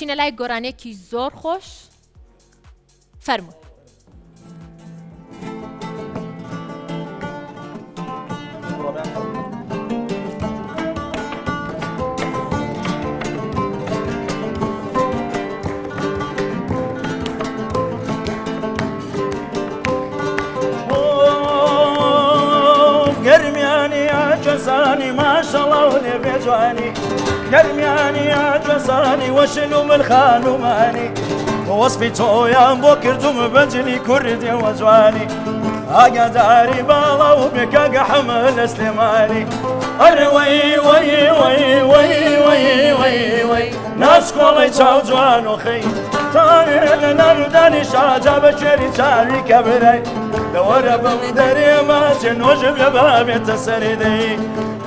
چینه لای گۆرانێکی زۆر خۆش فەرمووی. جساني ما شاء الله ولي بيجواني قرمياني يا جساني وشنو من خانوماني وصفي تو يا بكر دوم بجلي كردي وجواني اقعد داري بالا وبك احمل سليماني اروي وي وي وي وي وي وي ناس كولي تشاو جوانو خي تاني نانو داني شاجا بشري تاني كبري دوره بمدري ماشي نوجب يا بابي تسريدي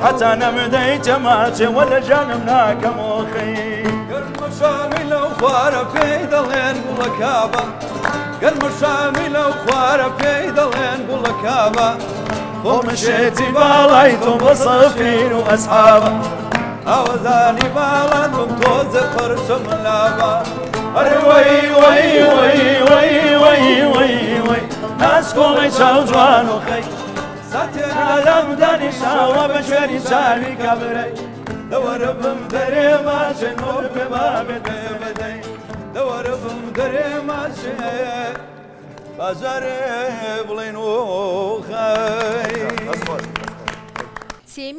حتى انا مديت ماشي ولا جانم ناكم وخي قلب شامل وخوار في ضلين بولكابه قلب شامل وخوار في ضلين بولكابه ومشيتي بالايتم بصفين واصحابه اوزاني بالا نقوز قرشم لابا اروي وي وي وي وي وي وي ناس کولی چاو جوانو خی ساتر علم دانی شاو بشوری چاری کبری دواربم دری ماشه نور به بابی ده بدی دواربم دری ماشه بازاره بلینو خی